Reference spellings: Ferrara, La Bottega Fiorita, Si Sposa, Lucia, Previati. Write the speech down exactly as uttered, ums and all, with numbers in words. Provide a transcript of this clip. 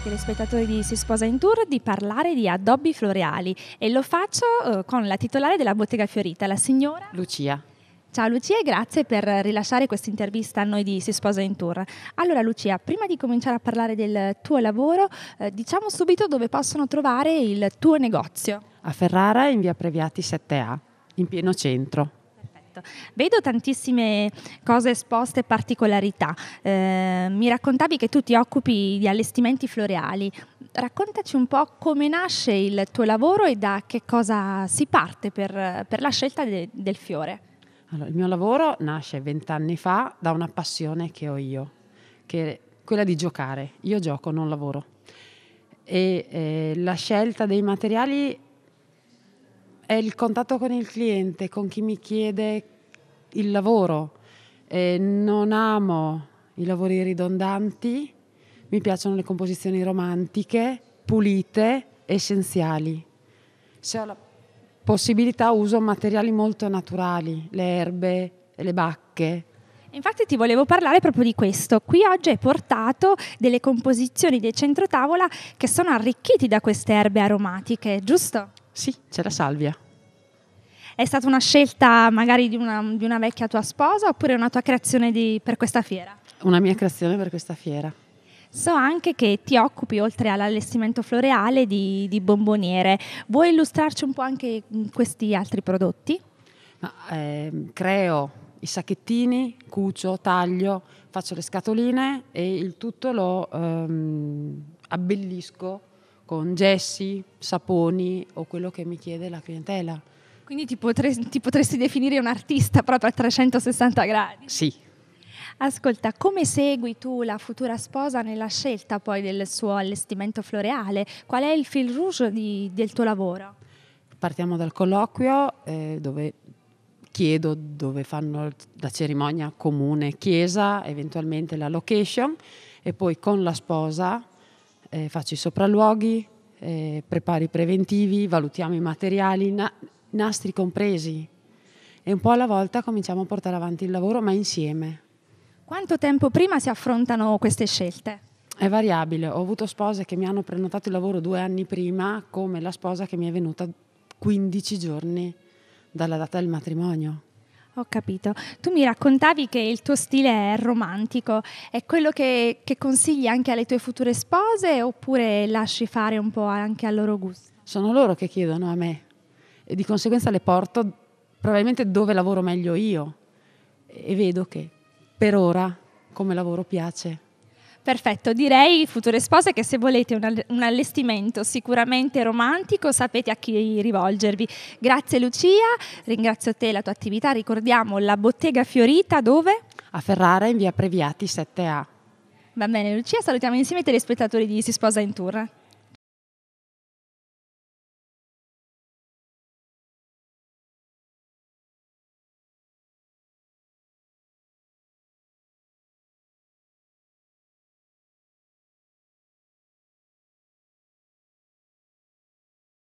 ai telespettatori di Si Sposa in Tour di parlare di addobbi floreali e lo faccio eh, con la titolare della Bottega Fiorita, la signora Lucia. Ciao Lucia e grazie per rilasciare questa intervista a noi di Si Sposa in Tour. Allora Lucia, prima di cominciare a parlare del tuo lavoro, eh, diciamo subito dove possono trovare il tuo negozio. A Ferrara in via Previati sette A, in pieno centro. Vedo tantissime cose esposte e particolarità. Eh, mi raccontavi che tu ti occupi di allestimenti floreali. Raccontaci un po' come nasce il tuo lavoro e da che cosa si parte per, per la scelta de, del fiore. Allora, il mio lavoro nasce vent'anni fa da una passione che ho io, che è quella di giocare. Io gioco, non lavoro. E eh, la scelta dei materiali è il contatto con il cliente, con chi mi chiede il lavoro. Eh, non amo i lavori ridondanti, mi piacciono le composizioni romantiche, pulite, essenziali. Se ho la possibilità uso materiali molto naturali, le erbe, le bacche. Infatti ti volevo parlare proprio di questo. Qui oggi hai portato delle composizioni del centrotavola che sono arricchiti da queste erbe aromatiche, giusto? Sì, c'è la salvia. È stata una scelta magari di una, di una vecchia tua sposa oppure una tua creazione di, per questa fiera? Una mia creazione per questa fiera. So anche che ti occupi, oltre all'allestimento floreale, di, di bomboniere. Vuoi illustrarci un po' anche questi altri prodotti? Ma, eh, creo i sacchettini, cucio, taglio, faccio le scatoline e il tutto lo ehm, abbellisco con gessi, saponi o quello che mi chiede la clientela. Quindi ti potresti, ti potresti definire un artista proprio a trecentosessanta gradi? Sì. Ascolta, come segui tu la futura sposa nella scelta poi del suo allestimento floreale? Qual è il fil rouge di, del tuo lavoro? Partiamo dal colloquio eh, dove chiedo dove fanno la cerimonia comune, chiesa, eventualmente la location e poi con la sposa Eh, faccio i sopralluoghi, eh, preparo i preventivi, valutiamo i materiali, na nastri compresi e un po' alla volta cominciamo a portare avanti il lavoro, ma insieme. Quanto tempo prima si affrontano queste scelte? È variabile, ho avuto spose che mi hanno prenotato il lavoro due anni prima, come la sposa che mi è venuta quindici giorni dalla data del matrimonio. Ho capito. Tu mi raccontavi che il tuo stile è romantico, è quello che, che consigli anche alle tue future spose oppure lasci fare un po' anche al loro gusto? Sono loro che chiedono a me e di conseguenza le porto probabilmente dove lavoro meglio io e vedo che per ora come lavoro piace. Perfetto, direi future spose che se volete un allestimento sicuramente romantico sapete a chi rivolgervi. Grazie Lucia, ringrazio te e la tua attività, ricordiamo la Bottega Fiorita dove? A Ferrara in via Previati sette A. Va bene Lucia, salutiamo insieme i telespettatori di Si Sposa in Tour.